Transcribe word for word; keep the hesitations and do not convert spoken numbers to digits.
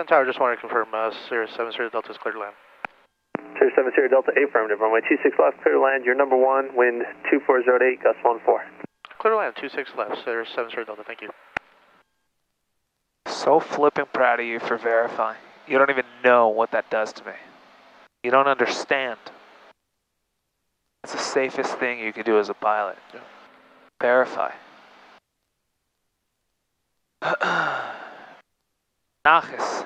Ten Tower, just wanted to confirm, uh, Sierra seven zero Delta is clear to land. Sierra seven zero Delta, affirmative, runway two six left, clear to land, your number one, wind two four zero eight, gust one four. Clear to land, two six left, Sierra seven zero Delta, thank you. So flipping proud of you for verifying. You don't even know what that does to me. You don't understand. It's the safest thing you can do as a pilot. Yeah. Verify. Nachis.